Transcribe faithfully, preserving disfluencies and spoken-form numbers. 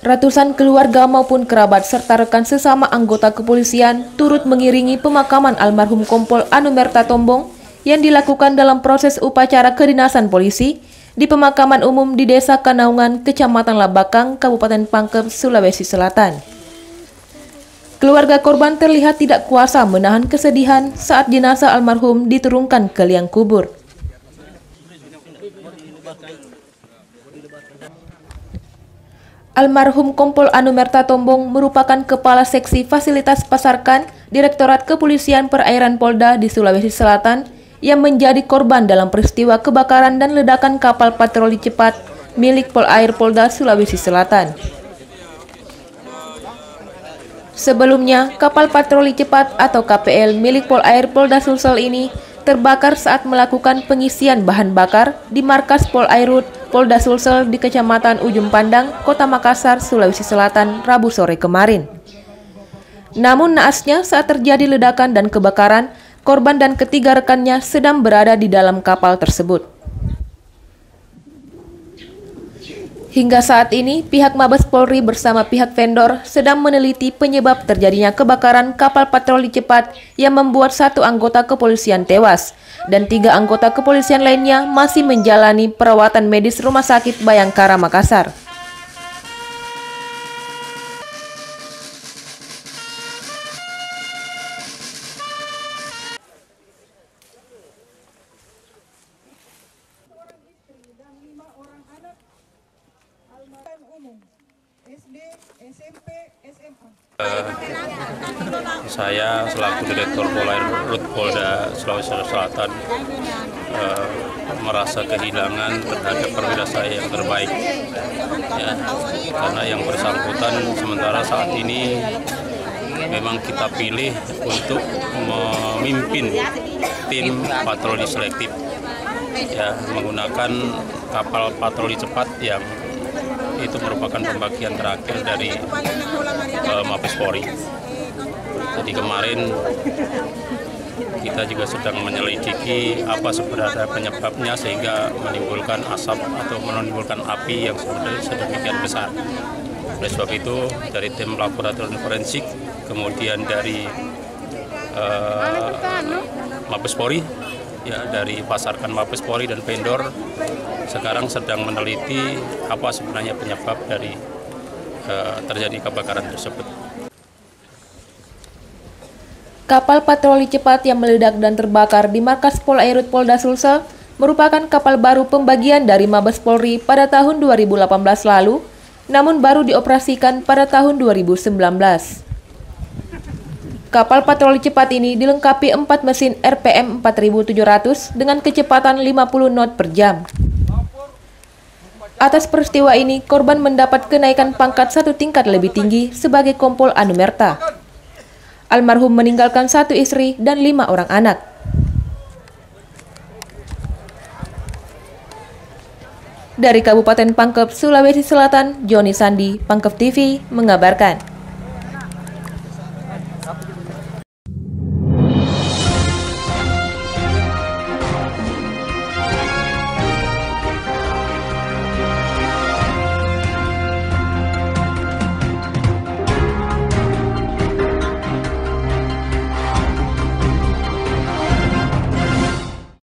Ratusan keluarga maupun kerabat serta rekan sesama anggota kepolisian turut mengiringi pemakaman almarhum Kompol Anumerta Tombong yang dilakukan dalam proses upacara kedinasan polisi di pemakaman umum di Desa Kanaungan, Kecamatan Labakang, Kabupaten Pangkep, Sulawesi Selatan. Keluarga korban terlihat tidak kuasa menahan kesedihan saat jenazah almarhum diturunkan ke liang kubur. Almarhum Kompol Anumerta Tombong merupakan Kepala Seksi Fasilitas Pasarkan Direktorat Kepolisian Perairan Polda di Sulawesi Selatan yang menjadi korban dalam peristiwa kebakaran dan ledakan kapal patroli cepat milik Polair Polda Sulawesi Selatan. Sebelumnya, kapal patroli cepat atau K P L milik Polair Polda Sulsel ini terbakar saat melakukan pengisian bahan bakar di markas Polairud Polda Sulsel di Kecamatan Ujung Pandang, Kota Makassar, Sulawesi Selatan, Rabu sore kemarin. Namun naasnya saat terjadi ledakan dan kebakaran, korban dan ketiga rekannya sedang berada di dalam kapal tersebut. Hingga saat ini, pihak Mabes Polri bersama pihak vendor sedang meneliti penyebab terjadinya kebakaran kapal patroli cepat yang membuat satu anggota kepolisian tewas dan tiga anggota kepolisian lainnya masih menjalani perawatan medis Rumah Sakit Bayangkara Makassar. Dan lima orang anak almarhum umum S D, S M P, S M A. Uh, saya selaku Direktur Polairud Polda Sulawesi Selatan uh, merasa kehilangan terhadap perwira saya yang terbaik, ya, karena yang bersangkutan sementara saat ini memang kita pilih untuk memimpin tim patroli selektif, ya, menggunakan kapal patroli cepat yang itu merupakan pembagian terakhir dari uh, Mabes Polri. Jadi kemarin kita juga sedang menyelidiki apa sebenarnya penyebabnya sehingga menimbulkan asap atau menimbulkan api yang sedemikian besar. Oleh sebab itu dari tim laboratorium forensik, kemudian dari uh, Mabes Polri, ya, dari pasarkan Mabes Polri dan vendor sekarang sedang meneliti apa sebenarnya penyebab dari uh, terjadi kebakaran tersebut. Kapal patroli cepat yang meledak dan terbakar di markas Polairud Polda Sulsel merupakan kapal baru pembagian dari Mabes Polri pada tahun dua ribu delapan belas lalu, namun baru dioperasikan pada tahun dua ribu sembilan belas. Kapal patroli cepat ini dilengkapi empat mesin R P M empat ribu tujuh ratus dengan kecepatan lima puluh knot per jam. Atas peristiwa ini, korban mendapat kenaikan pangkat satu tingkat lebih tinggi sebagai Kompol Anumerta. Almarhum meninggalkan satu istri dan lima orang anak. Dari Kabupaten Pangkep, Sulawesi Selatan, Joni Sandi, Pangkep T V, mengabarkan.